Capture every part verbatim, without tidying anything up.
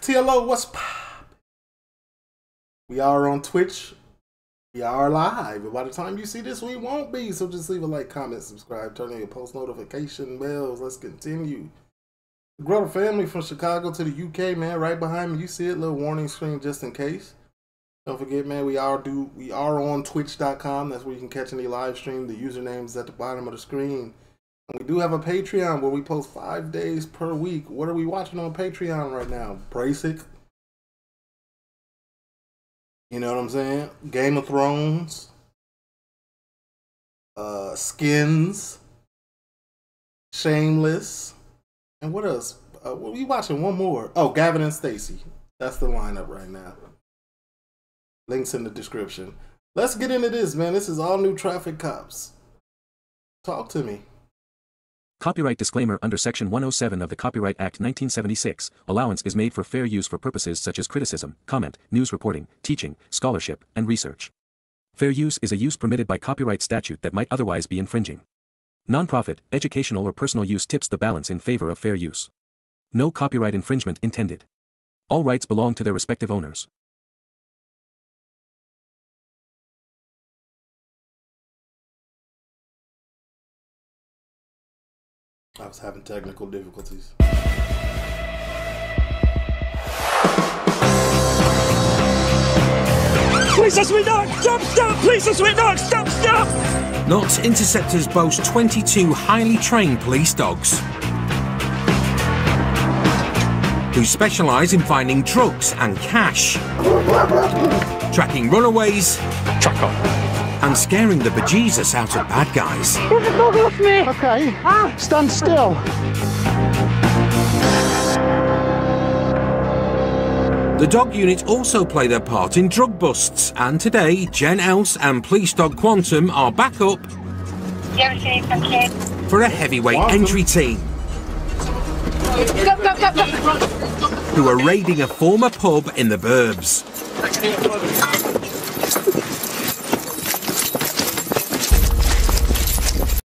T L O, what's pop? We are on Twitch. We are live. And by the time you see this, we won't be. So just leave a like, comment, subscribe, turn on your post notification bells. Let's continue. Grow the family from Chicago to the U K, man. Right behind me, you see it. Little warning screen just in case. Don't forget, man, we are do we are on twitch dot com. That's where you can catch any live stream. The username is at the bottom of the screen. And we do have a Patreon where we post five days per week. What are we watching on Patreon right now? Brassic. You know what I'm saying? Game of Thrones. Uh, Skins. Shameless. And what else? Uh, what are we watching? One more. Oh, Gavin and Stacey. That's the lineup right now. Links in the description. Let's get into this, man. This is all new Traffic Cops. Talk to me. Copyright disclaimer. Under Section one oh seven of the Copyright Act nineteen seventy-six, allowance is made for fair use for purposes such as criticism, comment, news reporting, teaching, scholarship, and research. Fair use is a use permitted by copyright statute that might otherwise be infringing. Nonprofit, educational or personal use tips the balance in favor of fair use. No copyright infringement intended. All rights belong to their respective owners. I was having technical difficulties. Police are sweet dogs! Stop, stop! Police are sweet dogs! Stop, stop! Notts Interceptors boasts twenty-two highly trained police dogs who specialise in finding drugs and cash, tracking runaways, Track on. and scaring the bejesus out of bad guys. Get the dog off me! Okay, ah. Stand still. The dog unit also play their part in drug busts, and today Jen Else and police dog Quantum are back up for a heavyweight Quantum. entry team go, go, go, go. who are raiding a former pub in the Burbs. I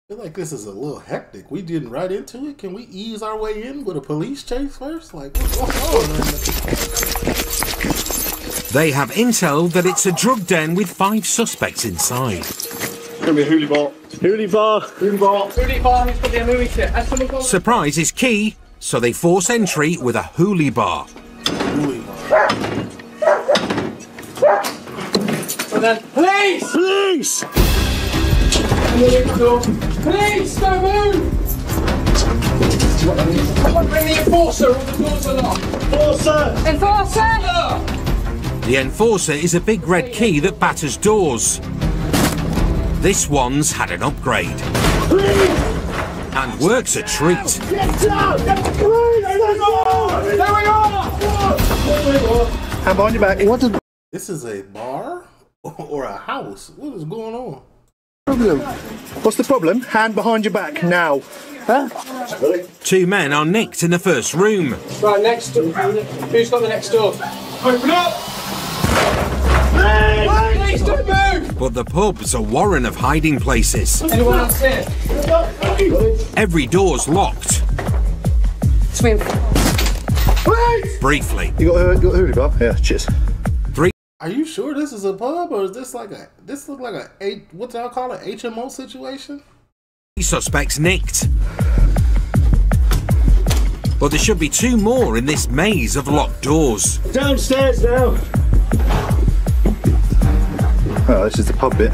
feel like this is a little hectic. We didn't right into it. Can we ease our way in with a police chase first? Like, what's going on? They have intel that it's a drug den with five suspects inside. It's going to be a hoolie bar. Hoolie bar. Hoolie bar. Hoolie bar. It's going to be a hoolie bar. Surprise is key, so they force entry with a hoolie bar. Hoolie bar. And then, police! Police! Police, don't move! Someone bring the enforcer or the doors are locked. Enforcer! Enforcer! The enforcer is a big red key that batters doors. This one's had an upgrade. And works a treat. I'm behind your back. What is this? Is a bar or a house? What is going on? Problem. What's the problem? Hand behind your back now. Huh? Really? Two men are nicked in the first room. Right, next door. Who's got the next door? Open up! Please don't move! But the pub's a warren of hiding places. Anyone else here? Every door's locked. Swim. Briefly. You got a hoodie, Bob? Yeah, cheers. Three. Are you sure this is a pub, or is this like a... This look like a... a what do I call it? H M O situation? Suspects nicked. But there should be two more in this maze of locked doors. Downstairs now. Oh, this is the pub bit.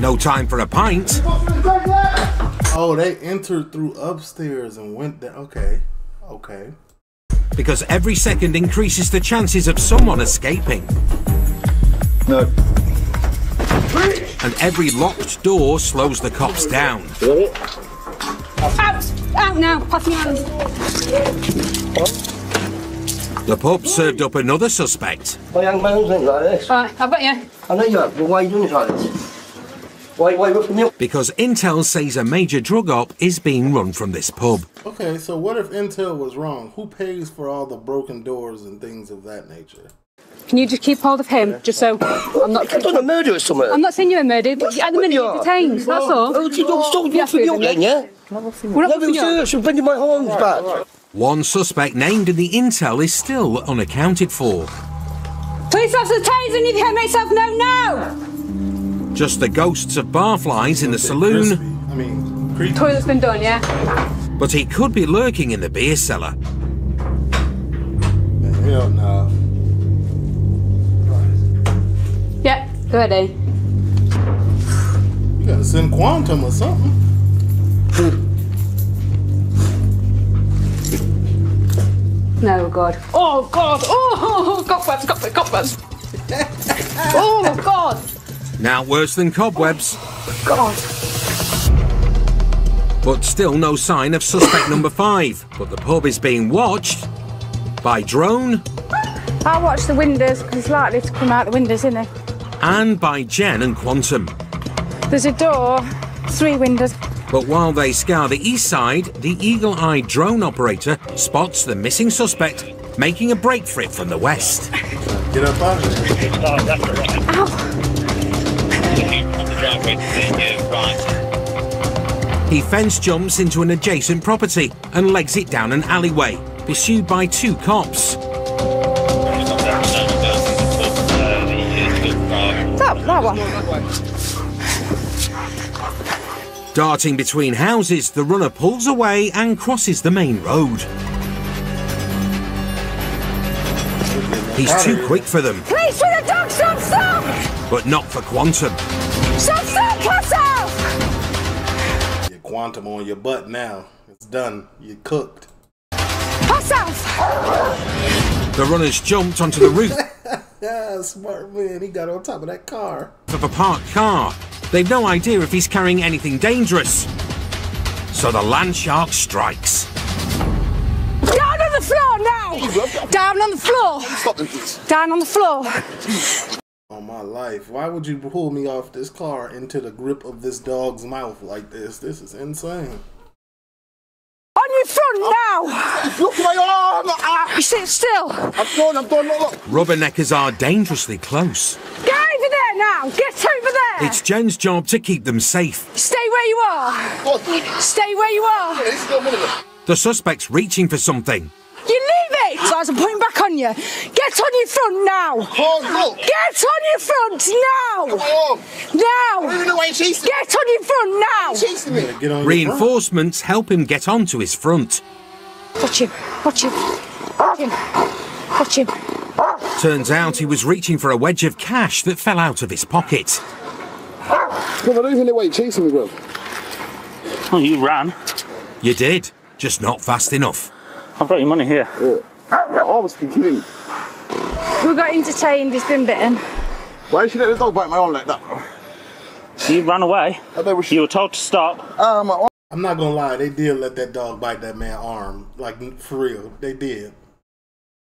No time for a pint. Oh, they entered through upstairs and went down. Okay, okay. Because every second increases the chances of someone escaping. No. And every locked door slows the cops down. Out! Out now! Pass me hands. The pub served up another suspect. My young man doesn't like this. Right, I bet you. I know you have, but why are you doing it like this? Why, why up from you? Because intel says a major drug op is being run from this pub. Okay, so what if intel was wrong? Who pays for all the broken doors and things of that nature? Can you just keep hold of him, yeah. just so I'm not... I've done a murder or something. I'm not saying you're a murderer, but at the minute you're detained, that's all. Oh, you don't stop me from you then, yeah? We're not from you. No, it was yours, I'm bringing my horns back. One suspect named in the intel is still unaccounted for. Police officer Tyson, if you have myself known now! Just the ghosts of barflies in the saloon. I mean, creepy. Toilet's been done, yeah? But he could be lurking in the beer cellar. Hell no. Right. Yep, go ahead, eh? You gotta send Quantum or something. No, God. Oh, God. Oh, cobwebs, cobwebs, cobwebs. Oh, God. Now worse than cobwebs. Oh, God. But still no sign of suspect number five. But the pub is being watched by drone. I'll watch the windows, because it's likely to come out the windows, isn't it? And by Jen and Quantum. There's a door, three windows. But while they scour the east side, the eagle-eyed drone operator spots the missing suspect, making a break for it from the west. Get up on it. Oh, that's all right. Ow. He fence jumps into an adjacent property and legs it down an alleyway, pursued by two cops. That, that one. Darting between houses, the runner pulls away and crosses the main road. He's too quick for them. Please, for the dog, stop, stop! But not for Quantum. Stop, stop, pass out! Your Quantum on your butt now. It's done. You're cooked. Pass out! The runner's jumped onto the roof. Yeah, smart man. He got on top of that car. Of a parked car. They've no idea if he's carrying anything dangerous. So the land shark strikes. Down on the floor now! Down on the floor! Stop them, please. Down on the floor. Oh, my life. Why would you pull me off this car into the grip of this dog's mouth like this? This is insane. On your front now! Look, my arm! Ah. You sit still. I'm going, I'm going, look, look. Rubberneckers are dangerously close. Get over there now! Get over there! It's Jen's job to keep them safe. Stay where you are! What? Stay where you are! Yeah, still the suspect's reaching for something. You leave it! So I'm putting back on you. Get on your front now! Oh, look. Get on your front now! Oh. Now! I don't know why you're chasing me. Get on your front now! You're chasing me. Yeah, get on Reinforcements your front. Help him get onto his front. Watch him! Watch him! Watch him! Watch him! Turns out he was reaching for a wedge of cash that fell out of his pocket. Bro, I don't even know why you're chasing me, bro. Oh, you ran. You did, just not fast enough. I've got your money here. Yeah. I was thinking. We got entertained, he's been bitten. Why did she let the dog bite my arm like that? You ran away. I bet we should... You were told to stop. Uh, my arm. I'm not gonna lie, they did let that dog bite that man's arm. Like, for real, they did.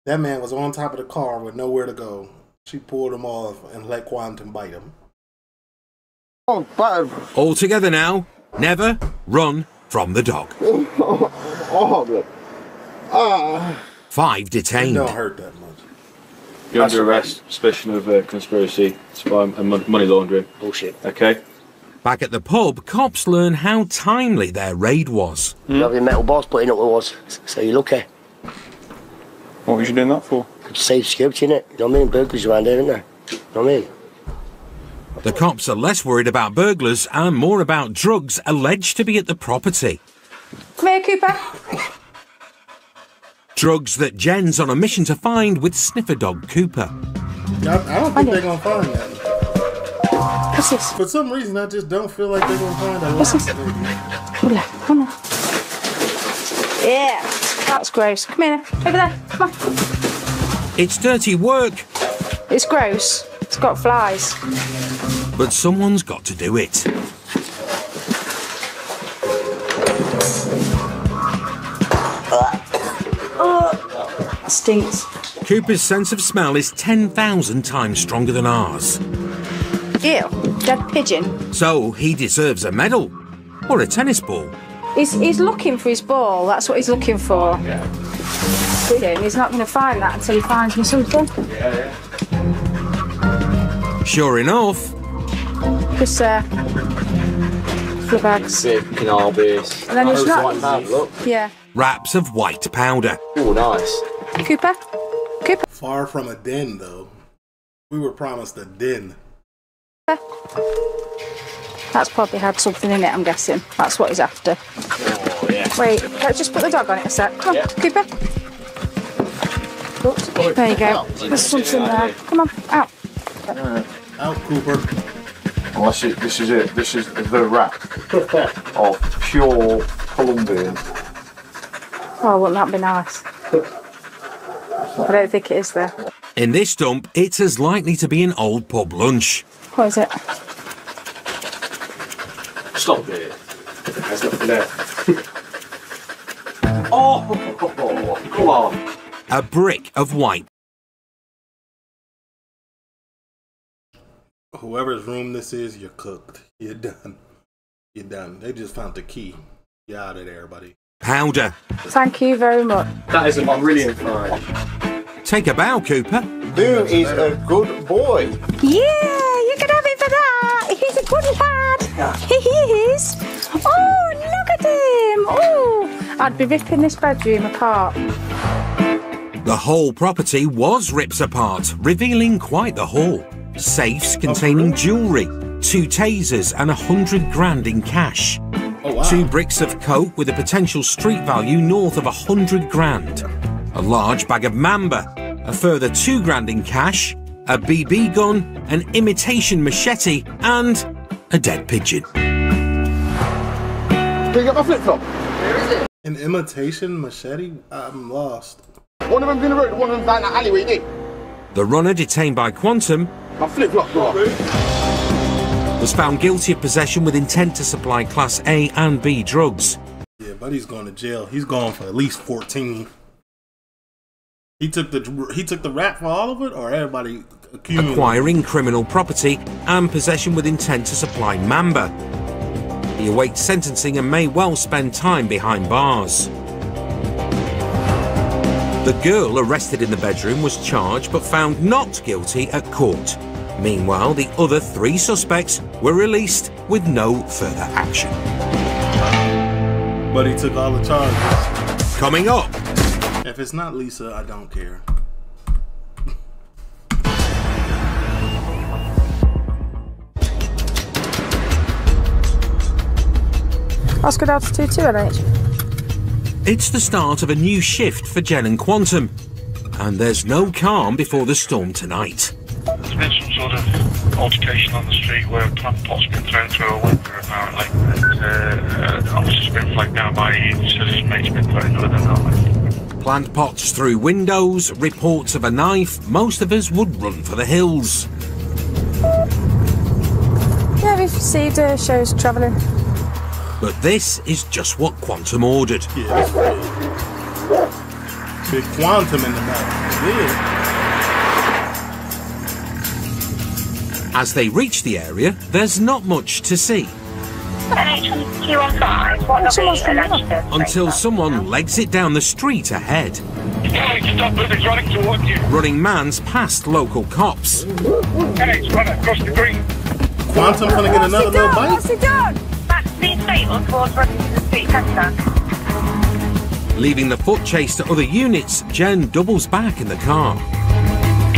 That man was on top of the car with nowhere to go. She pulled him off and let Quantum bite him. Oh, bad. All together now. Never run from the dog. Oh, oh, oh. Five detained. It don't hurt that much. You're under arrest, suspicion of uh, conspiracy, spy, and money laundering. Bullshit. Okay. Back at the pub, cops learn how timely their raid was. Mm. You have your metal bars putting up with us, so you're lucky. What was you doing that for? Safe security, innit? You know what I mean? Burglars around here, isn't there? You know what I mean? The cops are less worried about burglars and more about drugs alleged to be at the property. Come here, Cooper. Drugs that Jen's on a mission to find with sniffer dog Cooper. I, I don't think they're going to find that. What's this? For some reason, I just don't feel like they're going to find that. What's this? Come on. Yeah. That's gross. Come here. Over there. Come on. It's dirty work. It's gross. It's got flies. But someone's got to do it. That stinks. Cooper's sense of smell is ten thousand times stronger than ours. Ew. Dead pigeon. So he deserves a medal. Or a tennis ball. He's, he's looking for his ball, that's what he's looking for. Yeah. He's not going to find that until he finds me something. Yeah, yeah. Sure enough. Yes, sir. the bags. Sick, you know, base. And then it's not. Bad, look. Yeah. Wraps of white powder. Oh, nice. Cooper? Cooper? Far from a den, though. We were promised a den. That's probably had something in it, I'm guessing. That's what he's after. Oh, yeah. Wait, let's just put the dog on it a sec. Come on, yeah. Cooper. Oops. There you go. There's something there. Come on, out. Uh, out, Cooper. Well, that's it. This is it. This is the wrap of pure Colombian. Oh, wouldn't that be nice? I don't think it is there. In this dump, it's as likely to be an old pub lunch. What is it? Stop it. There's nothing there. Oh, oh, oh, oh, come on. A brick of white. Whoever's room this is, you're cooked. You're done. You're done. They just found the key. You're out of there, buddy. Powder. Thank you very much. That is a brilliant find. Take a bow, Cooper. Boo is a good boy. Yeah, you can have it for that. He's a good lad. Yeah. He is. Oh, look at him. Oh, I'd be ripping this bedroom apart. The whole property was ripped apart, revealing quite the haul. Safes containing jewellery, two tasers and a hundred grand in cash. Oh, wow. Two bricks of coke with a potential street value north of a hundred grand. A large bag of mamba, a further two grand in cash, a B B gun, an imitation machete and a dead pigeon. Pick up my flip-flop. Where is it? An imitation machete? I'm lost. One of them's in the road, one of them's down that alleyway, did. The runner detained by Quantum My flip-flop was found guilty of possession with intent to supply Class A and B drugs. Yeah, buddy's going to jail. He's gone for at least fourteen. He took the he took the rap for all of it, or everybody accumulated? Acquiring criminal property and possession with intent to supply mamba. He awaits sentencing and may well spend time behind bars. The girl arrested in the bedroom was charged but found not guilty at court. Meanwhile, the other three suspects were released with no further action. But he took all the charges. Coming up. If it's not Lisa, I don't care. Oscar Delta two two L H. It's the start of a new shift for Jen and Quantum, and there's no calm before the storm tonight. There's been some sort of altercation on the street where a pot's been thrown through a window, apparently. And, uh, uh, officer's been flagged down by his mate's been thrown through them. Plant pots through windows, reports of a knife. Most of us would run for the hills. Yeah, we've received uh, shows travelling. But this is just what Quantum ordered. Yeah. Big Quantum in the mouth. Yeah. As they reach the area, there's not much to see. Until someone legs it down the street ahead. Running man's past local cops. Quantum gonna get another little bite? Leaving the foot chase to other units, Jen doubles back in the car.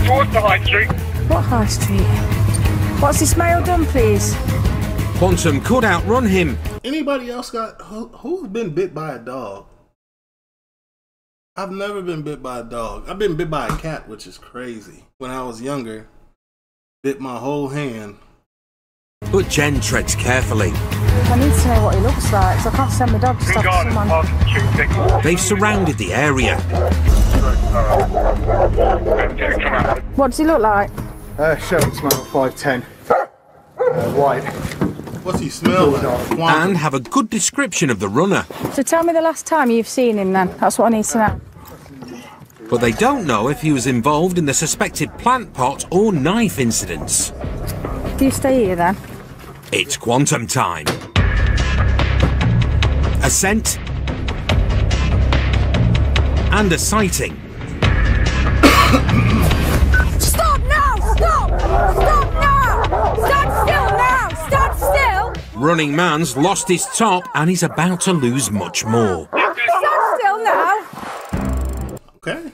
Towards the high street. What high street? What's this male done, please? Quantum could outrun him. Anybody else got... Who, who's been bit by a dog? I've never been bit by a dog. I've been bit by a cat, which is crazy. When I was younger, bit my whole hand. But Jen treads carefully. I need to know what he looks like, so I can't send my dog to stop someone. They've surrounded the area. What does he look like? Uh, Shelton smell five ten. Uh, white. What's he smell like? And have a good description of the runner. So tell me the last time you've seen him then. That's what I need to know. But they don't know if he was involved in the suspected plant pot or knife incidents. Do you stay here then? It's Quantum time. A scent and a sighting. Stop now! Stop! Stop now! Stand still now! Stand still! running man's lost his top and he's about to lose much more. Stand still now. Okay.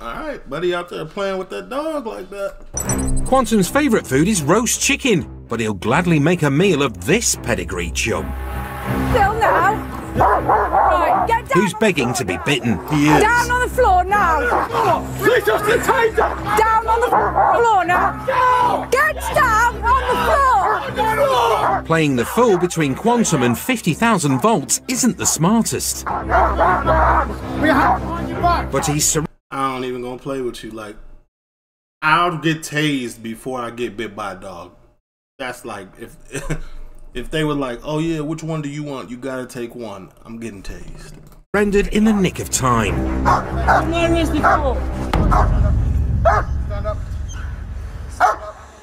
Alright, buddy out there playing with that dog like that. Quantum's favourite food is roast chicken, but he'll gladly make a meal of this pedigree chub. Still now. Right, get down. Who's begging to be bitten? He is. Down on the floor now! Down on the floor now! Get down on the floor! Playing the fool between Quantum and fifty thousand volts isn't the smartest. But he's. I don't even gonna play with you. Like, I'll get tased before I get bit by a dog. That's like if. If they were like, oh yeah, which one do you want? You gotta take one. I'm getting tased. Rendered in the nick of time.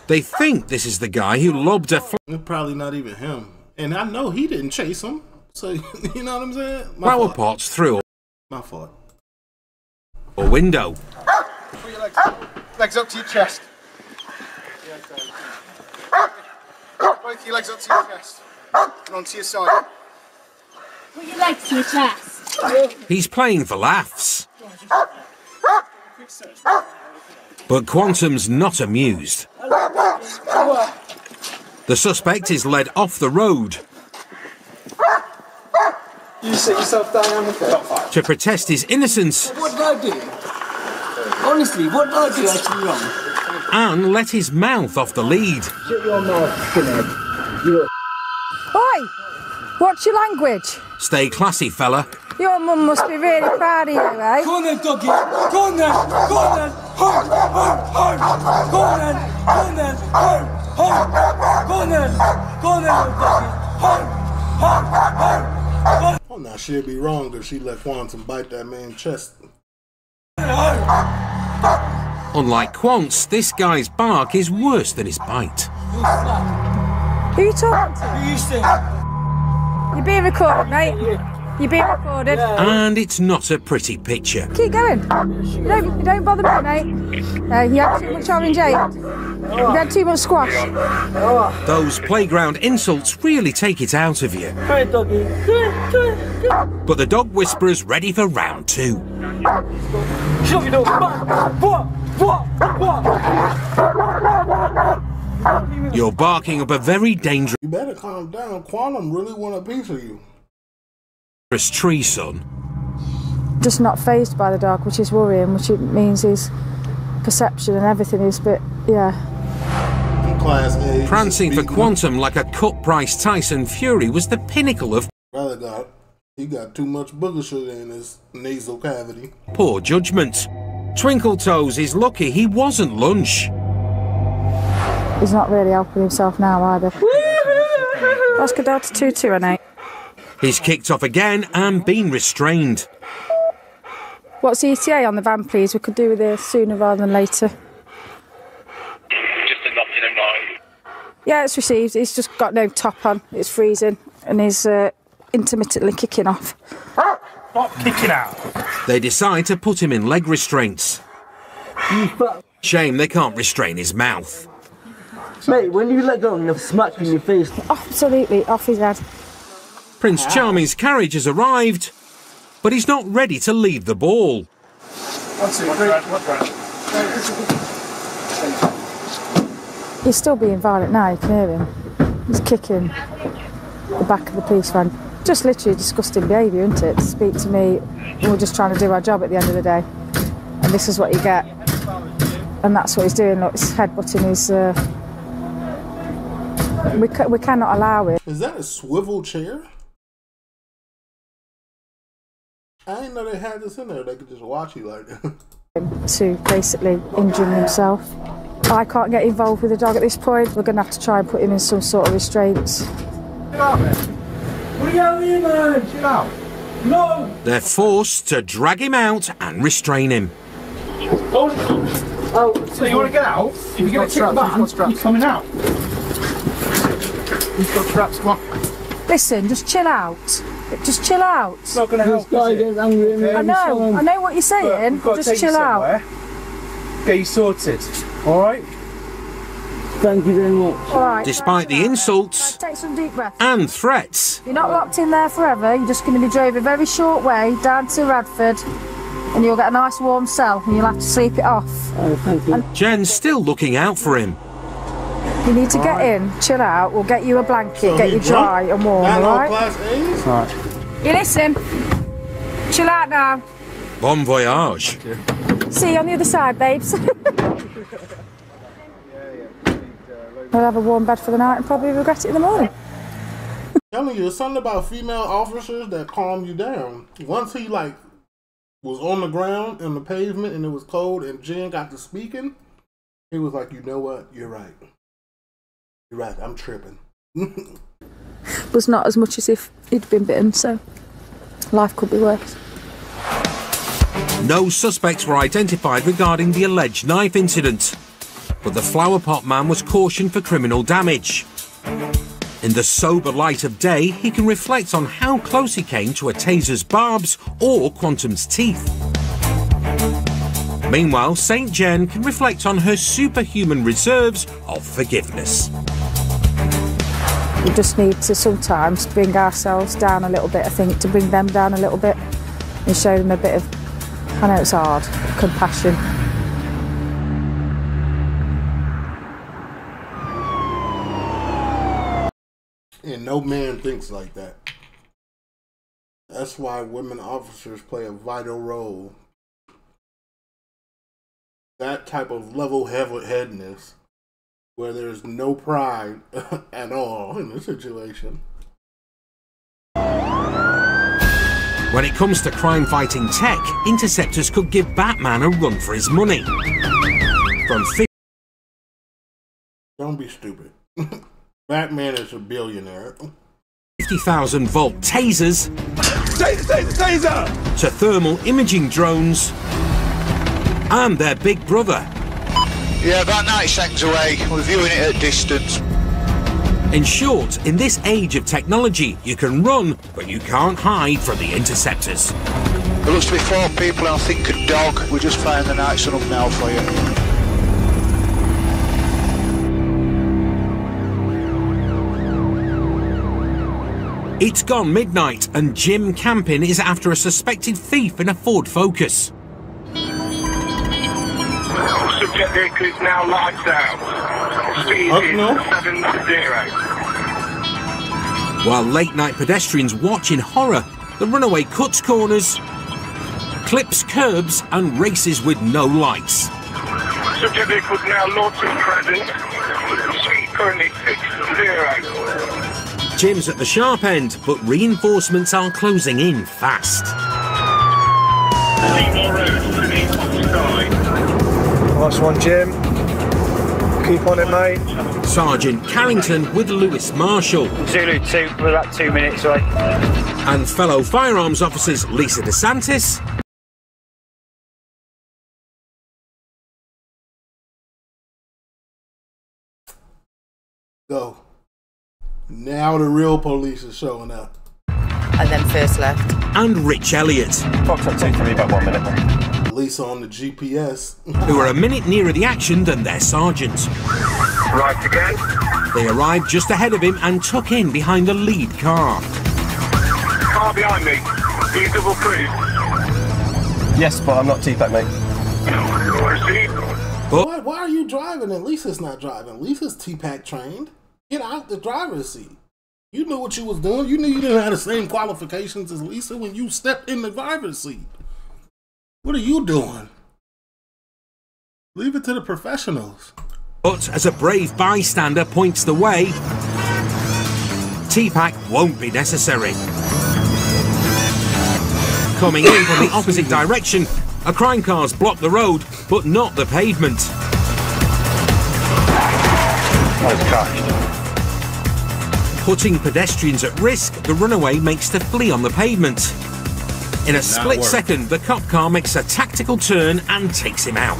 They think this is the guy who lobbed a fl- Probably not even him. And I know he didn't chase him. So, you know what I'm saying? My flower fault. Pots through. My fault. A window. Put your legs up. Legs up to your chest. Both your legs up to your chest and onto your side. Put your legs to your chest. He's playing for laughs. But Quantum's not amused. The suspect is led off the road. You sit yourself down with it. To protest his innocence. What did I do? Honestly, what did I do actually wrong? And let his mouth off the lead. Shut your mouth, skinhead. You're a Oi! Watch your language. Stay classy, fella. Your mum must be really proud of you, eh? Go on then, doggy. Go on then. Go on then. Home, home, home. Go on then. Go on then. Home, home. Go on then. Go on then, doggy. Home, home, home. Well, now she'd be wrong if she let Quantum bite that man's chest. Home. Unlike Quants, this guy's bark is worse than his bite. Who are you talking to? Who you saying? You're being recorded, mate. You're being recorded. And it's not a pretty picture. Keep going. You don't, you don't bother me, mate. Uh, you had too much orange ale. You had too much squash. Those playground insults really take it out of you. Hey, doggy. But the dog whisperer's ready for round two. Shut your dog. What? You're barking up a very dangerous. You better calm down. Quantum really want a piece of you. Tree, son. Just not phased by the dog, which is worrying, which it means his perception and everything is a bit, yeah. Prancing for Quantum like a cut-price Tyson Fury was the pinnacle of. Brother dog, he got too much booger sugar in his nasal cavity. Poor judgment. Twinkle Toes is lucky he wasn't lunch. He's not really helping himself now either. Oscar Delta two two one eight. He's kicked off again and been restrained. What's the E T A on the van, please? We could do with it sooner rather than later. Just a nothing in mind. Yeah, it's received. He's just got no top on. It's freezing and he's uh, intermittently kicking off. Stop kicking out. They decide to put him in leg restraints. Shame they can't restrain his mouth. Mate, when you let go, you'll smack in your face. Absolutely, off his head. Prince Charming's carriage has arrived, but he's not ready to leave the ball. One, two, three. He's still being violent now, you can hear him. He's kicking the back of the police van. Just literally disgusting behaviour, isn't it? To speak to me, we're just trying to do our job at the end of the day. And this is what you get. And that's what he's doing, look, he's headbutting his... Uh, we, we cannot allow it. Is that a swivel chair? I didn't know they had this in there, they could just watch you like that. To basically injuring himself. I can't get involved with the dog at this point. We're going to have to try and put him in some sort of restraints. They're forced to drag him out and restrain him. Oh, oh so you want to get out? If you're going to kick the van, you're coming out. He's got straps, come on. Listen, just chill out. Just chill out. It's not going to help, is it? I know, I know what you're saying. Just chill out. Get you sorted, all right? Thank you very much. All right, despite the insults take some deep breaths. And threats. You're not locked in there forever. You're just going to be drove a very short way down to Radford and you'll get a nice warm cell and you'll have to sleep it off. Oh, thank you. And Jen's still looking out for him. You need to all get right. in, chill out. We'll get you a blanket, so get you dry and warm, all right? All right. You listen. Chill out now. Bon voyage. See you on the other side, babes. I'll have a warm bed for the night and probably regret it in the morning. I'm telling you, there's something about female officers that calm you down. Once he like was on the ground and the pavement and it was cold and Jen got to speaking, he was like, you know what, you're right. You're right, I'm tripping. Was not as much as if he'd been bitten, so life could be worse. No suspects were identified regarding the alleged knife incident. But the flower pot man was cautioned for criminal damage. In the sober light of day, he can reflect on how close he came to a taser's barbs or Quantum's teeth. Meanwhile, Saint Jen can reflect on her superhuman reserves of forgiveness. We just need to sometimes bring ourselves down a little bit, I think, to bring them down a little bit and show them a bit of, I know it's hard, compassion. And no man thinks like that. That's why women officers play a vital role. That type of level-headedness, where there's no pride at all in the situation. When it comes to crime-fighting tech, Interceptors could give Batman a run for his money. From Don't be stupid. Batman is a billionaire. fifty thousand volt tasers, taser, taser, taser, to thermal imaging drones, and their big brother. Yeah, about ninety seconds away. We're viewing it at distance. In short, in this age of technology, you can run, but you can't hide from the Interceptors. There looks to be four people, I think a dog. We're just firing the night sun up now for you. It's gone midnight and Jim Campin is after a suspected thief in a Ford Focus. Subject vehicle is now lights out. Speed is seven zero. While late night pedestrians watch in horror, the runaway cuts corners, clips curbs and races with no lights. Subject vehicle is now north and present. Speed currently six zero. Jim's at the sharp end, but reinforcements are closing in fast. Nice one, Jim. Keep on it, mate. Sergeant Carrington with Lewis Marshall. Zulu two, we're about two minutes away. And fellow firearms officers Lisa DeSantis. Go. Now the real police is showing up. And then first left. And Rich Elliott. Fox up two for me, about one minute. Man. Lisa on the G P S. Who are a minute nearer the action than their sergeant. Right again. They arrived just ahead of him and took in behind the lead car. Car behind me. Are you double cruise? Yes, but I'm not T PAC, mate. But why, why are you driving and Lisa's not driving? Lisa's T PAC trained. Get out the driver's seat. You knew what you was doing. You knew you didn't have the same qualifications as Lisa when you stepped in the driver's seat. What are you doing? Leave it to the professionals. But as a brave bystander points the way, T PAC won't be necessary. Coming in from the opposite direction, a crime car's blocked the road, but not the pavement. Putting pedestrians at risk, the runaway makes the flee on the pavement. In a split second, the cop car makes a tactical turn and takes him out.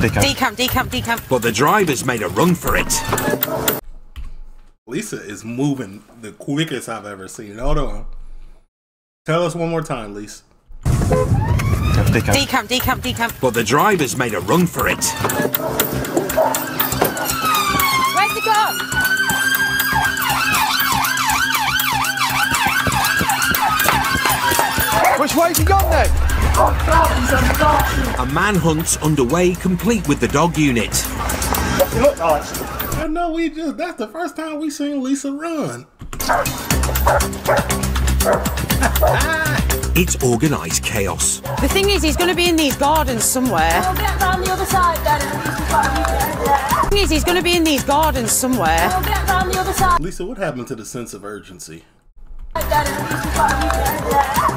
Decamp, decamp, decamp. But the driver's made a run for it. Lisa is moving the quickest I've ever seen. Hold on. Tell us one more time, Lisa. Decamp. Decamp, decamp, decamp. But the driver's made a run for it. Where's it gone? Which way's he gone then? Oh, God, he's on the dog. A manhunt's underway, complete with the dog unit. Look, Archie. I know we just, that's the first time we seen Lisa run. It's organised chaos. The thing is, he's going to be in these gardens somewhere. We'll get round the other side, Daddy. The thing is, he's going to be in these gardens somewhere. We'll get round the other side. Lisa, what happened to the sense of urgency?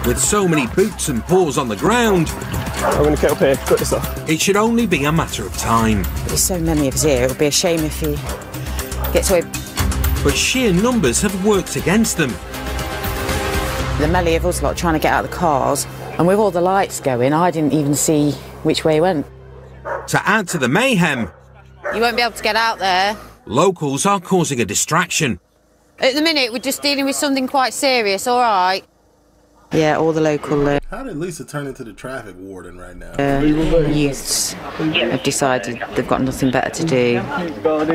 With so many boots and paws on the ground, I'm going to get up here, cut this off. It should only be a matter of time. There's so many of us here, it would be a shame if he gets away. But sheer numbers have worked against them. The melee of us lot trying to get out of the cars, and with all the lights going, I didn't even see which way he went. To add to the mayhem, you won't be able to get out there. Locals are causing a distraction. At the minute, we're just dealing with something quite serious, all right? Yeah, all the local... Uh, How did Lisa turn into the traffic warden right now? Uh, youths have decided they've got nothing better to do. I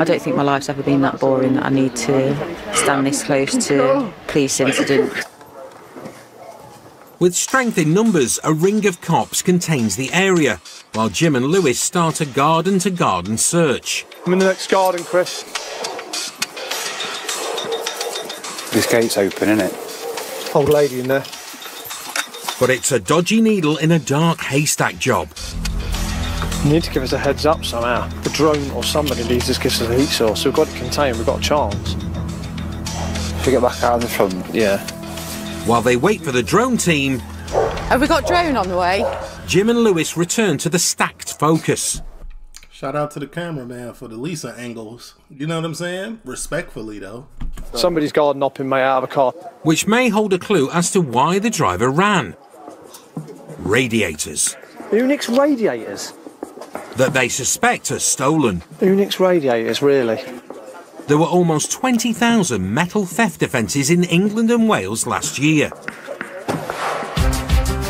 don't think my life's ever been that boring that I need to stand this close to police incidents. With strength in numbers, a ring of cops contains the area, while Jim and Lewis start a garden-to-garden search. I'm in the next garden, Chris. This gate's open, isn't it? Old lady in there. But it's a dodgy needle in a dark haystack job. You need to give us a heads up somehow. The drone or somebody needs to give us a heat source. We've got it contained, we've got a chance. If we get back out of the front, yeah. While they wait for the drone team... Have we got drone on the way? Jim and Lewis return to the stacked focus. Shout out to the cameraman for the Lisa angles. You know what I'm saying? Respectfully, though. Somebody's garden hopping mate out of a car. Which may hold a clue as to why the driver ran. Radiators. Who nicks radiators? That they suspect are stolen. Who nicks radiators, really? There were almost twenty thousand metal theft offences in England and Wales last year.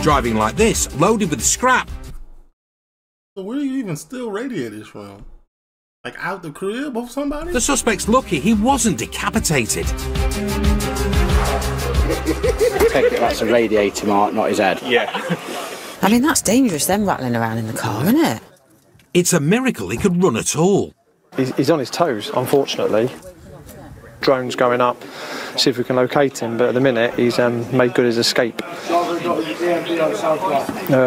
Driving like this, loaded with scrap. So where are you even steal radiators from? Like out the crib of somebody? The suspect's lucky he wasn't decapitated. I take it that's a radiator mark, not his head. Yeah. I mean, that's dangerous, them rattling around in the car, isn't it? It's a miracle he could run at all. He's, he's on his toes, unfortunately. Drone's going up, see if we can locate him, but at the minute he's um, made good his escape. Uh,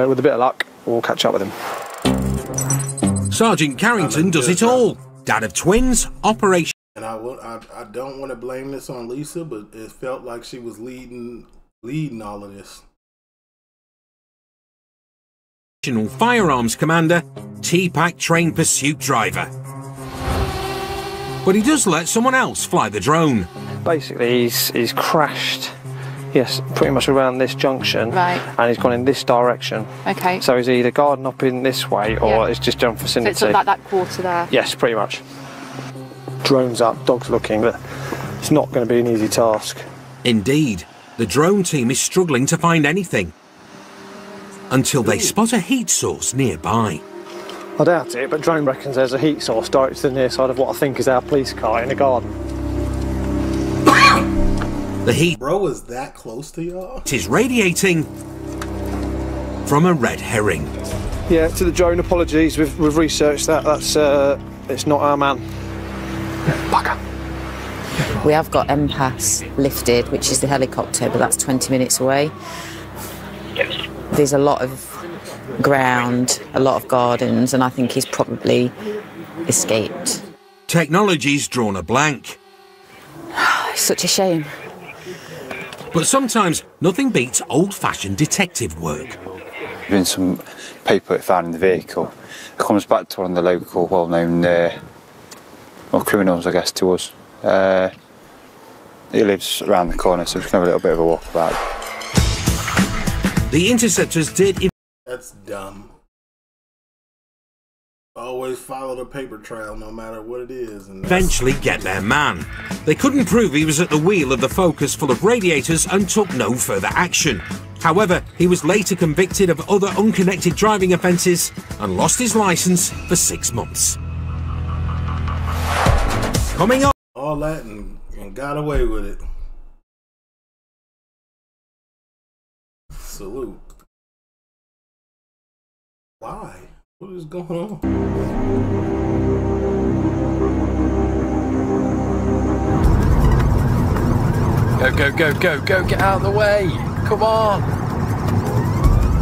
with a bit of luck, we'll catch up with him. Sergeant Carrington does it all. Dad of twins, operation... And I, will, I, I don't want to blame this on Lisa, but it felt like she was leading, leading all of this. Firearms commander, T PAC trained pursuit driver. But he does let someone else fly the drone. Basically, he's, he's crashed, yes, pretty much around this junction. Right. And he's gone in this direction. Okay. So he's either garden up in this way or yeah. It's just down vicinity. So it's like that quarter there? Yes, pretty much. Drone's up, dog's looking, but it's not going to be an easy task. Indeed. The drone team is struggling to find anything. Until they spot a heat source nearby. I doubt it, but drone reckons there's a heat source directed to the near side of what I think is our police car in a garden. The heat... Bro, is that close to y'all? It is radiating from a red herring. Yeah, to the drone, apologies, we've, we've researched that, that's, uh, it's not our man. Bugger. We have got M PAS lifted, which is the helicopter, but that's twenty minutes away. There's a lot of ground, a lot of gardens, and I think he's probably escaped. Technology's drawn a blank. It's such a shame. But sometimes nothing beats old-fashioned detective work. There's some paper found in the vehicle. It comes back to one of the local, well-known, uh, well, criminals, I guess, to us. Uh, he lives around the corner, so we can have a little bit of a walk about. The Interceptors did... That's dumb. Always follow the paper trail, no matter what it is. And eventually get their man. They couldn't prove he was at the wheel of the Focus full of radiators and took no further action. However, he was later convicted of other unconnected driving offences and lost his licence for six months. Coming up... all that and, and got away with it. Salute. Why? What is going on? Go, go, go, go, go, get out of the way! Come on!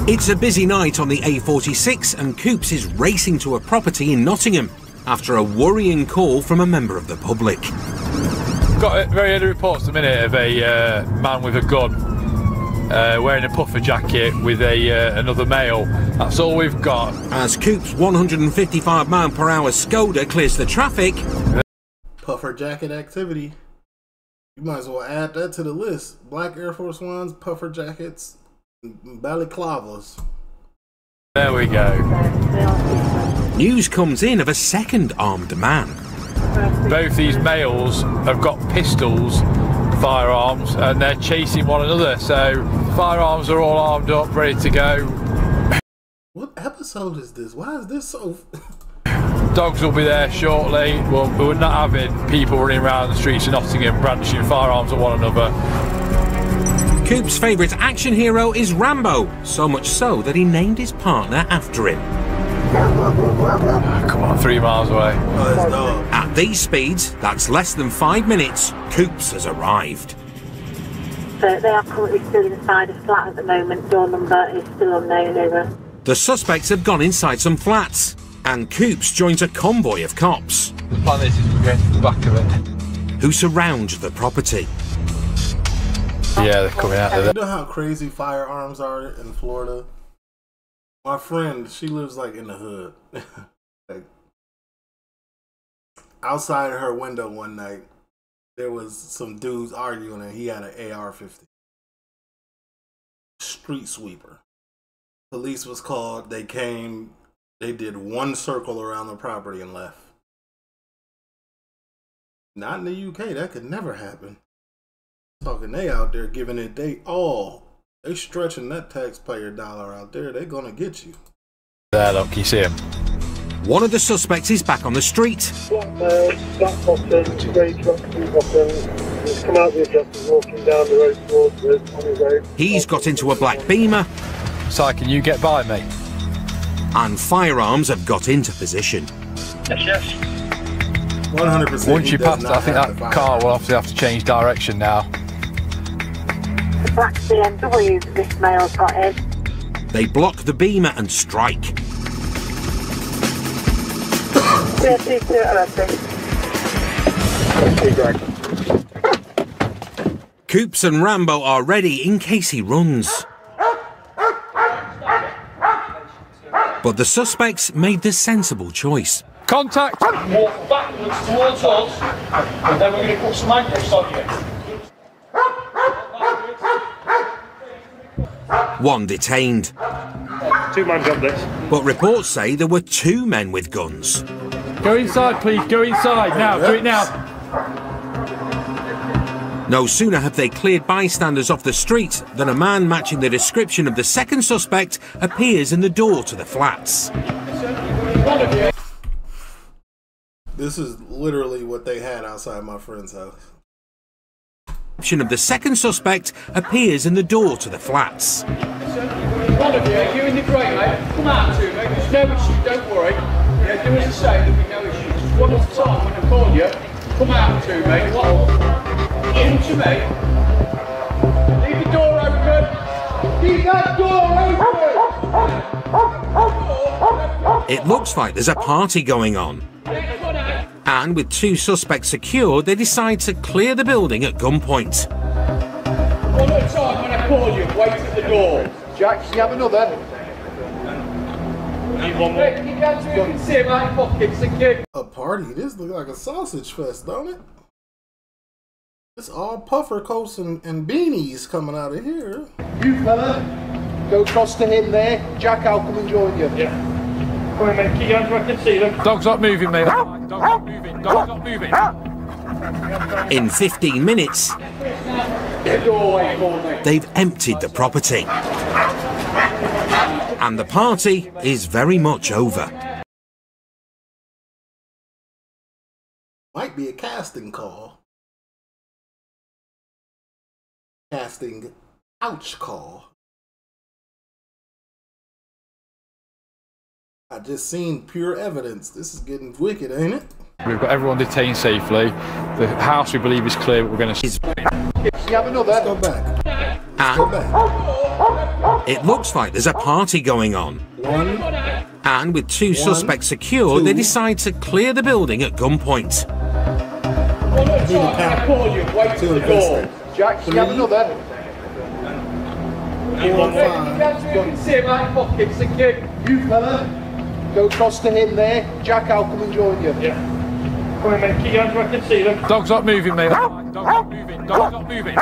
It's a busy night on the A forty-six and Coops is racing to a property in Nottingham after a worrying call from a member of the public. Got very early reports at the minute of a uh, man with a gun. Uh, wearing a puffer jacket with a uh, another male. That's all we've got. As Coop's one hundred fifty-five mile per hour Skoda clears the traffic... Puffer jacket activity. You might as well add that to the list. Black Air Force Ones, puffer jackets, balaclavas. There we go. News comes in of a second armed man. Both these males have got pistols, firearms, and they're chasing one another, so firearms are all armed up, ready to go. What episode is this? Why is this so... Dogs will be there shortly. Well, we're not having people running around the streets in Nottingham brandishing firearms at one another. Coop's favourite action hero is Rambo, so much so that he named his partner after him. Oh, come on, three miles away. Oh, no. At these speeds, that's less than five minutes, Coops has arrived. So they are currently still inside a flat at the moment. Door number is still unknown, over. The suspects have gone inside some flats, and Coops joins a convoy of cops. The plan is to get to the back of it. Who surround the property. Yeah, they're coming out of there. You know how crazy firearms are in Florida? My friend, she lives like in the hood. Like outside her window one night, there was some dudes arguing and he had an A R fifteen. Street sweeper. Police was called, they came, they did one circle around the property and left. Not in the U K, that could never happen. Talking they out there giving it they all. They stretching that taxpayer dollar out there. They're gonna get you. There, look, you see him. One of the suspects is back on the street. Blackbird, black bottom, grey truck, blue bottom. He's come out the adjusters, walking down the road towards us on his own. He's got into a black beamer. Si, can you get by me? And firearms have got into position. Yes, yes. one hundred percent. Once you pass, I think that car will obviously have to change direction now. Black B M W that this male's got in. They block the beamer and strike. Coops and Rambo are ready in case he runs. But the suspects made the sensible choice. Contact! Walk backwards towards us, and then we're going to put some handcuffs on you. One detained. Two men got this. But reports say there were two men with guns. Go inside, please. Go inside now. Yes. Do it now. No sooner have they cleared bystanders off the street than a man matching the description of the second suspect appears in the door to the flats. This is literally what they had outside my friend's house. Of the second suspect appears in the door to the flats. One of you, you in the grey, mate. Come out to me. There's no issue, don't worry. Yeah, do as I say, there'll be no issues. One at a time when I call you, come out to me. One into me. Leave the door open. Leave that door open. It looks like there's a party going on. And with two suspects secured, they decide to clear the building at gunpoint. One at a time when I call you, wait at the door. Jack, can you have another? Need one more. You can't do it, see my pockets again. A party? This looks like a sausage fest, don't it? It's all puffer coats and, and beanies coming out of here. You fella, go across to him there. Jack, I'll come and join you. Yeah. Come on, mate, keep your hands where I can see them. Dog's not moving, mate. Dog's not moving, dog's not moving. In fifteen minutes... Get your way for me. They've emptied the property. And the party is very much over. Might be a casting call. Casting ouch call. I just seen pure evidence. This is getting wicked, ain't it? We've got everyone detained safely. The house we believe is clear, but we're going to... You have another. Let's go back. Let's go back. It looks like there's a party going on. One, and with two one, suspects secure, two. They decide to clear the building at gunpoint. Jack, you have another. You fella, go across to him there. Jack, I'll come and join you. Yeah. Come on, mate. Keep your hands where I can see them. Dog's not moving, mate. Dog's not moving. Dog's not moving.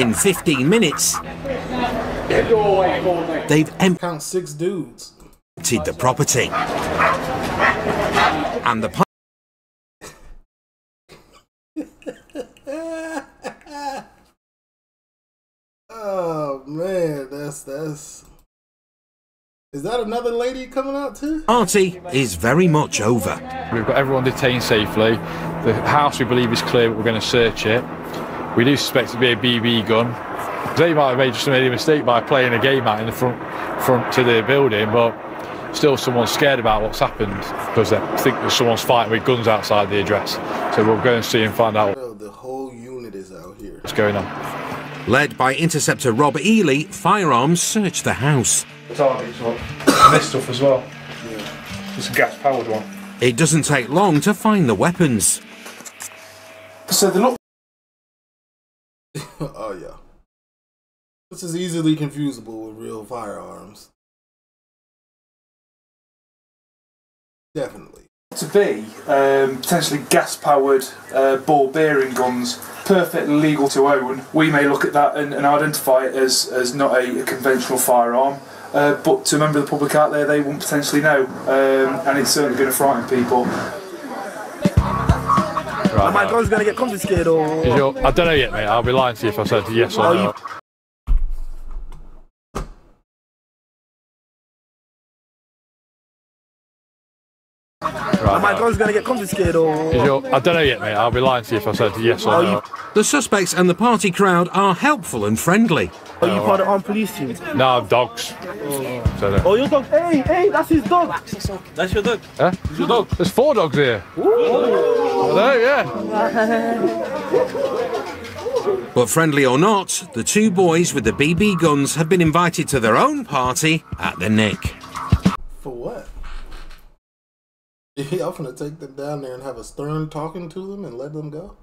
In fifteen minutes, they've emptied six dudes, emptied the property, and the party. Oh man, that's that's. Is that another lady coming out too? Party is very much over. We've got everyone detained safely. The house we believe is clear, but we're going to search it. We do suspect it to be a B B gun. They might have made just made a mistake by playing a game out in the front front to the building, but still someone's scared about what's happened because they think that someone's fighting with guns outside the address. So we'll go and see and find out. The whole unit is out here. What's going on? Led by Interceptor Rob Ely, firearms search the house. The targets one. This stuff as well. Yeah. It's a gas-powered one. It doesn't take long to find the weapons. So they're not. Oh yeah, this is easily confusable with real firearms. Definitely. To be um, potentially gas-powered uh, ball-bearing guns, perfectly legal to own. We may look at that and, and identify it as as not a, a conventional firearm, uh, but to a member of the public out there, they won't potentially know, um, and it's certainly going to frighten people. Right, Am I guns going to get confiscated or...? Your, I don't know yet, mate. I'll be lying to you if I said yes or no. Right, Am I guns going to get confiscated or...? Your, I don't know yet, mate. I'll be lying to you if I said yes or no. The suspects and the party crowd are helpful and friendly. Are you oh, part right. of the armed police team? No, I'm dogs. Oh, so, no. oh your dog? Hey, hey, that's his dog. That's your dog? Huh? That's your dog? There's four dogs here. Ooh. Hello, yeah. But friendly or not, the two boys with the B B guns have been invited to their own party at the Nick. For what? Y'all finna take them down there and have a stern talking to them and let them go?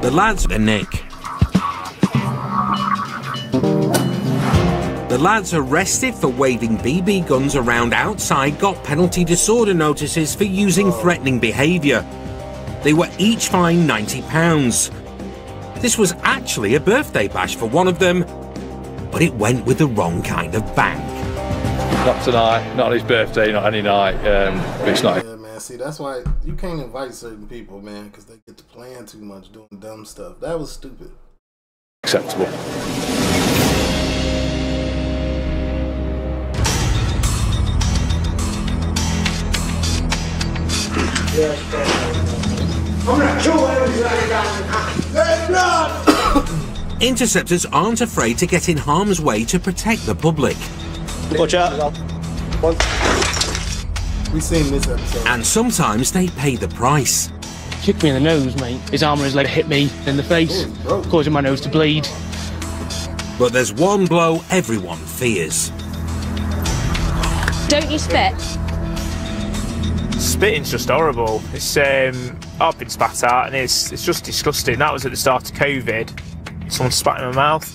The lads at the Nick. The lads arrested for waving B B guns around outside got penalty disorder notices for using threatening behaviour. They were each fined ninety pounds. This was actually a birthday bash for one of them, but it went with the wrong kind of bank. Not tonight, not on his birthday, not any night. Um, it's not. Yeah, man, see, that's why you can't invite certain people, man, because they get to plan too much, doing dumb stuff. That was stupid. Acceptable. Interceptors aren't afraid to get in harm's way to protect the public. Watch out. We've seen this episode. And sometimes they pay the price. Kicked me in the nose, mate. His arm on his leg hit me in the face, oh, causing my nose to bleed. But there's one blow everyone fears. Don't you spit? Spitting's just horrible. It's um, I've been spat at, and it's it's just disgusting. That was at the start of COVID. Someone spat in my mouth.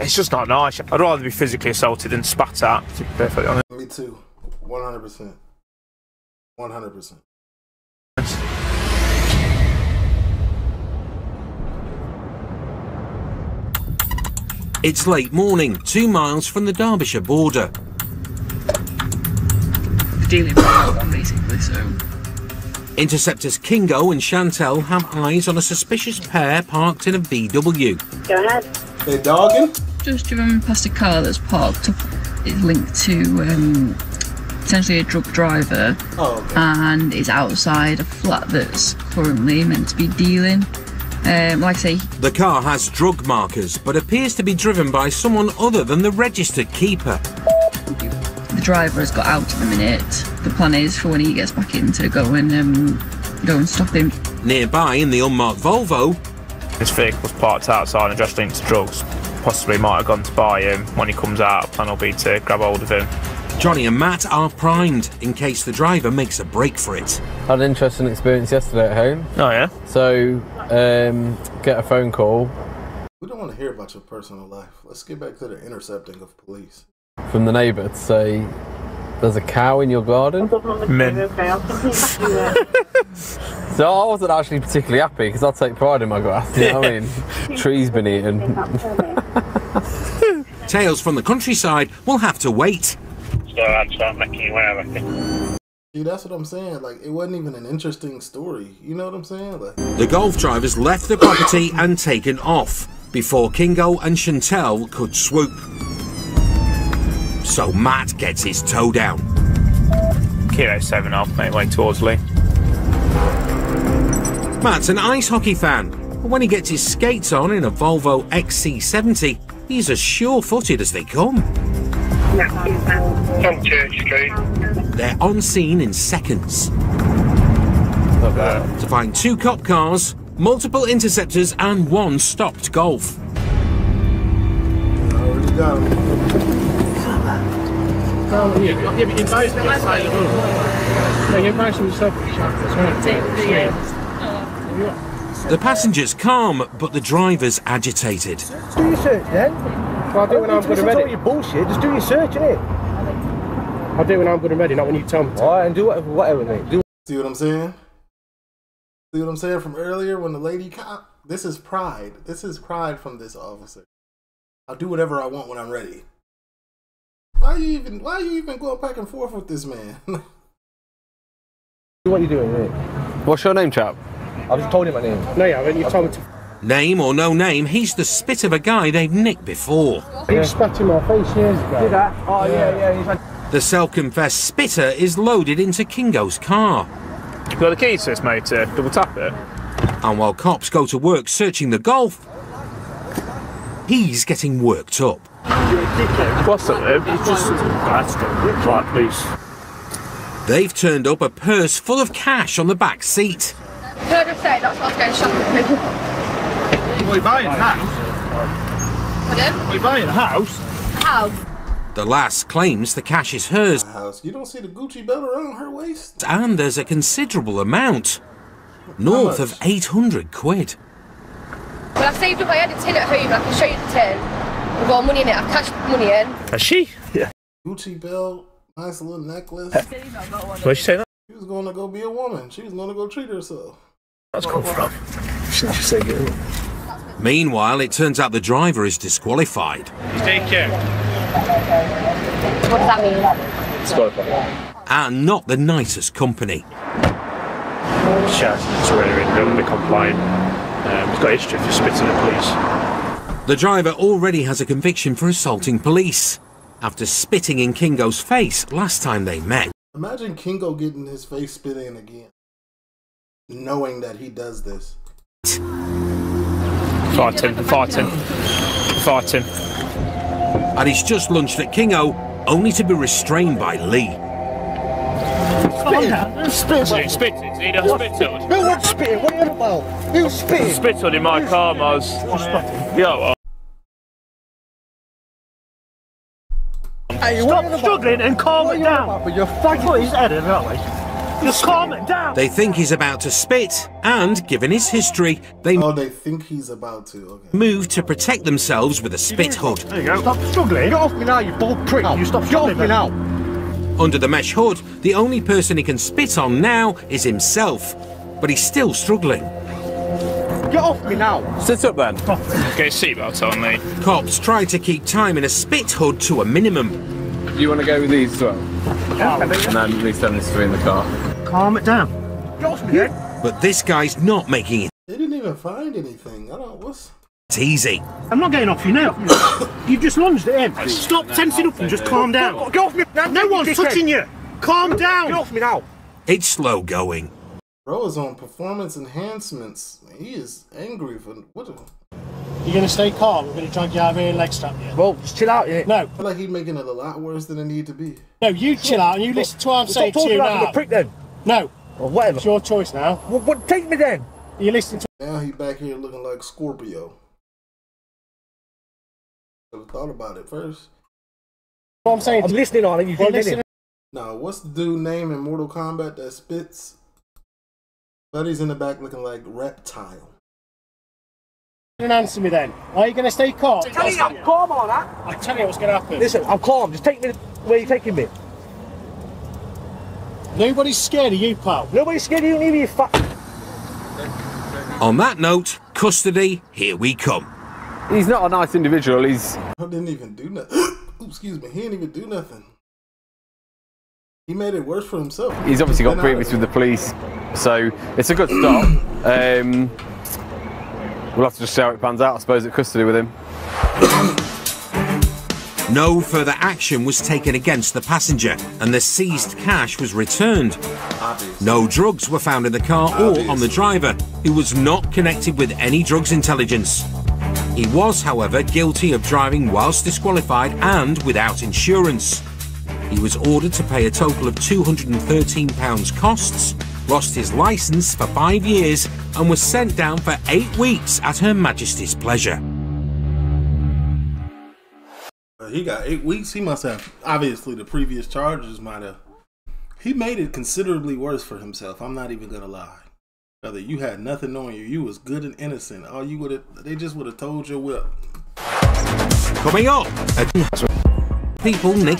It's just not nice. I'd rather be physically assaulted than spat at. To be perfectly honest. Me too. One hundred percent. One hundred percent. It's late morning, two miles from the Derbyshire border. Dealing with them, basically, so Interceptors Kingo and Chantel have eyes on a suspicious pair parked in a V W. Go ahead. They're dogging. Just driven past a car that's parked up. It's linked to um, potentially a drug driver. Oh, okay. And it's outside a flat that's currently meant to be dealing. Um, like I say, the car has drug markers, but appears to be driven by someone other than the registered keeper. The driver has got out in a minute. The plan is for when he gets back in to go and um, go and stop him. Nearby, in the unmarked Volvo, his vehicle was parked outside and dressed linked to drugs. Possibly might have gone to buy him. When he comes out, the plan will be to grab hold of him. Johnny and Matt are primed in case the driver makes a break for it. I had an interesting experience yesterday at home. Oh, yeah? So, um, get a phone call. We don't want to hear about your personal life. Let's get back to the intercepting of police. From the neighbour to say, there's a cow in your garden. Men. So I wasn't actually particularly happy because I take pride in my grass, you know what I mean? Trees been eaten. Tales from the countryside will have to wait. So I'd start making you aware of it. Dude, that's what I'm saying. Like, it wasn't even an interesting story. You know what I'm saying? Like... The golf drivers left the property and taken off before Kingo and Chantel could swoop. So Matt gets his toe down. Kilo seven off, mate, way towards Lee. Matt's an ice hockey fan, but when he gets his skates on in a Volvo X C seventy, he's as sure-footed as they come. On Church Street. They're on scene in seconds. To find two cop cars, multiple interceptors, and one stopped golf. The passengers calm, but the drivers agitated. Just do your search then. I'll do it when I'm good and ready. Your bullshit. Just do your search, innit? I'll do it when I'm good and ready, not when you tell me to. Alright, and do whatever, whatever, mate. Do See what I'm saying? See what I'm saying from earlier when the lady cop? This is pride. This is pride from this officer. I'll do whatever I want when I'm ready. Why are you even, why are you even going back and forth with this man? What are you doing, mate? What's your name, chap? I've just told him my name. No, yeah, I mean, you told me to... Name or no name, he's the spit of a guy they've nicked before. He yeah. spat in my face years ago. Did that? Oh, yeah, yeah. yeah he's like... The self-confessed spitter is loaded into Kingo's car. You've got the keys to this, mate. Uh, double tap it. And while cops go to work searching the golf, he's getting worked up. You're a dickhead. What's up, man? It's just... That's the right police. They've turned up a purse full of cash on the back seat. Heard her say that's what's going shopping with. What are you buying? A house? Pardon? What are you buying? A house? A house. The lass claims the cash is hers. House. You don't see the Gucci belt around her waist? And there's a considerable amount. North of eight hundred quid. Well, I've saved up. I had a tin at home. I can show you the tin. I've got money in it. I've cashed money in. Has she? Yeah. Gucci belt. Nice little necklace. Where'd she say that? She was going to go be a woman. She was going to go treat herself. That's come from. She just said good. Meanwhile, it turns out the driver is disqualified. Take care. What does that mean? Disqualified. And not the nicest company. Sure, it's really really compliant. Um, he's got a history for spitting at police. The driver already has a conviction for assaulting police after spitting in Kingo's face last time they met. Imagine Kingo getting his face spit in again, knowing that he does this. Fight him, fight him, fight him. And he's just lunged at Kingo, only to be restrained by Lee. Spit! Spit! Spit! He done spit on. Who was spitting? What are you about? Who spit? Spit on in my car, Maz. Yo. Hey, stop struggling about? And calm what it down. About, but your fucking is added, aren't we? Just calm it down. They think he's about to spit, and given his history, they oh, they think he's about to. Okay. Move to protect themselves with a spit hood. There you go. Stop struggling. Get off me now, you bald prick. No, you stop struggling me now. Under the mesh hood, the only person he can spit on now is himself, but he's still struggling. Get off me now! Sit up then. Get a seatbelt on, mate. Cops try to keep time in a spit hood to a minimum. Do you want to go with these as well? Yeah, and then at least them is three in the car. Calm it down. But this guy's not making it. They didn't even find anything. I don't. What's? It's easy. I'm not getting off you now. You've just lunged at him. Stop tensing up and just calm down. Get off me! No one's touching you. Calm down. Get off me now. It's slow going. Bro is on performance enhancements. He is angry for what? A... You're gonna stay calm. We're gonna try and get our rear leg strapped here. Well, just chill out here. No. I feel like he's making it a lot worse than it need to be. No, you chill out and you listen to what I'm saying to you now. Prick then. No. Or whatever. It's your choice now. Well, what? Take me then. You listen to. Now he back here looking like Scorpio. Should have thought about it first. What I'm saying. I'm to... listening on it. You can't listen. Now, what's the dude name in Mortal Kombat that spits? Buddy's in the back looking like reptile. Answer me then. Are you going to stay calm? Tell you I'm calm on that. I tell you what's going to happen. Listen, I'm calm. Just take me where you're taking me. Nobody's scared of you, pal. Nobody's scared of you, neither, you fuck. On that note, custody, here we come. He's not a nice individual. He's. I didn't even do nothing. Excuse me. He didn't even do nothing. He made it worse for himself. He's obviously got previous with the police, so it's a good start. Um, we'll have to just see how it pans out, I suppose, at custody with him. No further action was taken against the passenger, and the seized cash was returned. Obviously. No drugs were found in the car Obviously. or on the driver, who was not connected with any drugs intelligence. He was, however, guilty of driving whilst disqualified and without insurance. He was ordered to pay a total of two hundred and thirteen pounds costs, lost his licence for five years, and was sent down for eight weeks at Her Majesty's pleasure. He got eight weeks. He must have, obviously, the previous charges might have. He made it considerably worse for himself. I'm not even going to lie. Brother, you had nothing on you. You was good and innocent. All you would have, they just would have told your whip. Coming up, people nick.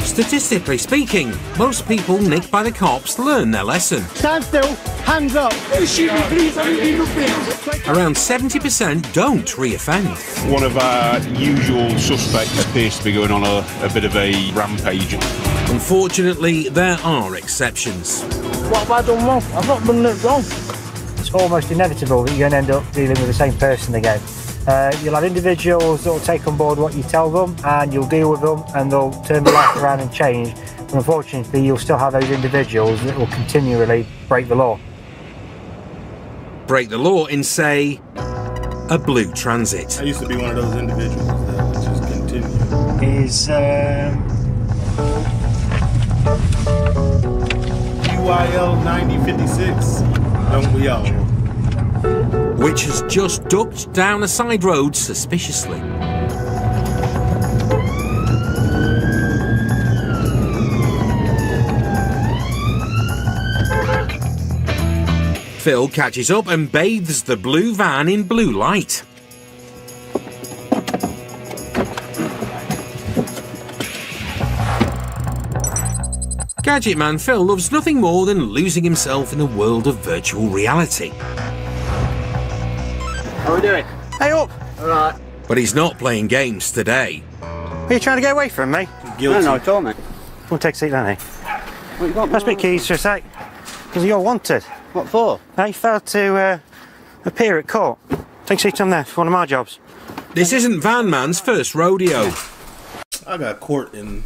Statistically speaking, most people nicked by the cops learn their lesson. Stand still, hands up. Shoot me, please, I need your things. Around seventy percent don't reoffend. One of our usual suspects appears to be going on a, a bit of a rampage. Unfortunately, there are exceptions. What have I done wrong? I've not done that wrong. It's almost inevitable that you're going to end up dealing with the same person again. Uh, you'll have individuals that will take on board what you tell them, and you'll deal with them, and they'll turn their life around and change. But unfortunately, you'll still have those individuals that will continually break the law. Break the law in, say, a blue transit. I used to be one of those individuals that would just continue. Is um... U I L ninety fifty-six? Don't we all? Which has just ducked down a side road suspiciously. Phil catches up and bathes the blue van in blue light. Gadget man Phil loves nothing more than losing himself in the world of virtual reality. How are we doing? Hey up! Alright. But he's not playing games today. Are you trying to get away from me? Guilty. No, no, at all, mate. We'll take a seat down here. What you got? That's me keys for a sec. Because you're wanted. What for? They failed to uh, appear at court. Take a seat on there for one of my jobs. This isn't Van Man's first rodeo. I got court in...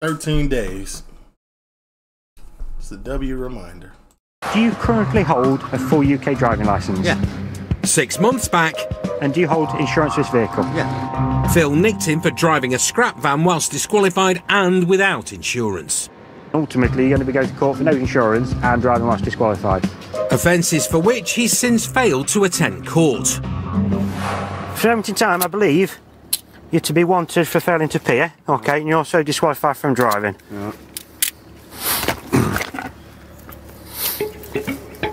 thirteen days. A W reminder. Do you currently hold a full U K driving licence? Yeah. Six months back. And do you hold insurance for this vehicle? Yeah. Phil nicked him for driving a scrap van whilst disqualified and without insurance. Ultimately, you're going to be going to court for no insurance and driving whilst disqualified. Offences for which he's since failed to attend court. For limited time, I believe, you're to be wanted for failing to appear, okay, and you're also disqualified from driving. Yeah.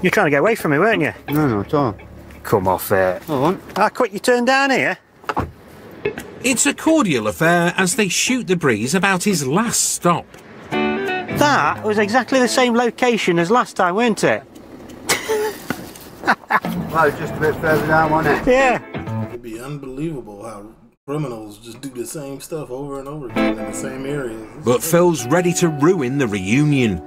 You're trying to get away from me, weren't you? No, no, at all. Come off it. Go on. How quick you turn down here? It's a cordial affair as they shoot the breeze about his last stop. That was exactly the same location as last time, weren't it? Well, just a bit further down, wasn't it? Yeah. It'd be unbelievable how Criminals just do the same stuff over and over again in the same areas. But Phil's ready to ruin the reunion.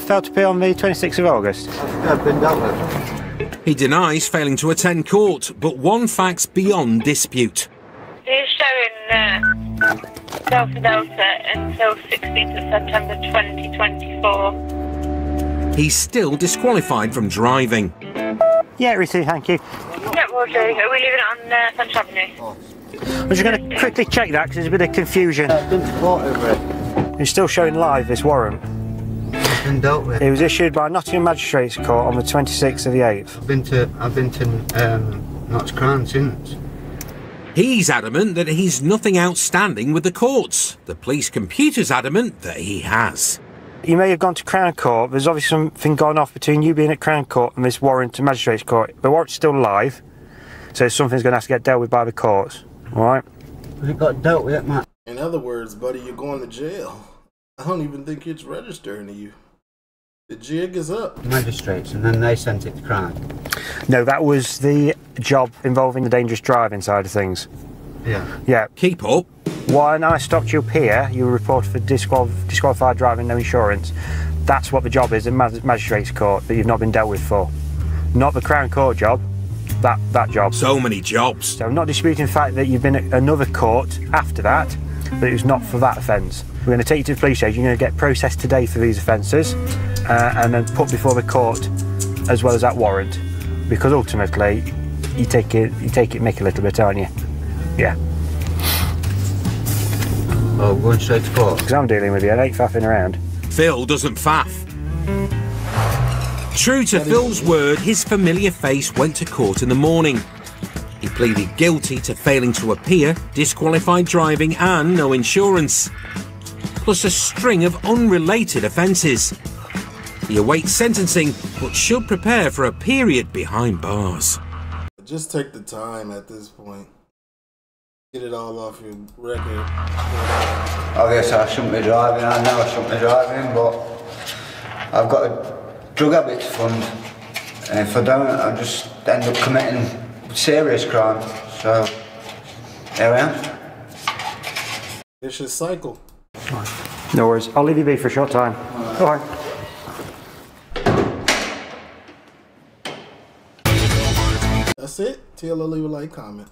Failed to appear on the twenty-sixth of August. I've been dealt with. He denies failing to attend court, but one fact's beyond dispute. He's showing uh, self-delta until sixteenth of September twenty twenty-four. He's still disqualified from driving. Yeah, Rita, thank you. Yeah, we'll do. Are we leaving it on uh, French Avenue? Oh. I'm just going to quickly check that because there's a bit of confusion. I've been to court over it. He's still showing live this warrant. I've been dealt with. It was issued by Nottingham Magistrates Court on the twenty-sixth of the eighth. I've been to I've been to um, Notts Crown since. He's adamant that he's nothing outstanding with the courts. The police computer's adamant that he has. You may have gone to Crown Court. There's obviously something gone off between you being at Crown Court and this warrant to Magistrates Court. The warrant's still live, so something's going to have to get dealt with by the courts. Alright. You got dealt with it, Matt. In other words, buddy, you're going to jail. I don't even think it's registering to you. The jig is up. Magistrates, and then they sent it to crime. No, that was the job involving the dangerous driving side of things. Yeah. Yeah. Keep up. When I stopped you up here, you were reported for disqual disqualified driving, no insurance. That's what the job is in Mag Magistrates Court that you've not been dealt with for. Not the Crown Court job. That, that job. So many jobs. So I'm not disputing the fact that you've been at another court after that, but it was not for that offence. We're going to take you to the police station, you're going to get processed today for these offences, uh, and then put before the court as well as that warrant, because ultimately you take it, you take it Mick a little bit, aren't you? Yeah. Oh, we're going straight to court. Because I'm dealing with you, I ain't faffing around. Phil doesn't faff. True to Phil's word, his familiar face went to court in the morning. He pleaded guilty to failing to appear, disqualified driving and no insurance, plus a string of unrelated offences. He awaits sentencing, but should prepare for a period behind bars. Just take the time at this point. Get it all off your record. I guess I shouldn't be driving, I know I shouldn't be driving, but I've got to... Drug Habits Fund, and if I don't, I'll just end up committing serious crime, so there I am. Vicious cycle. No worries, I'll leave you be for a short time. Alright. That's it. T L O, leave a like, comment.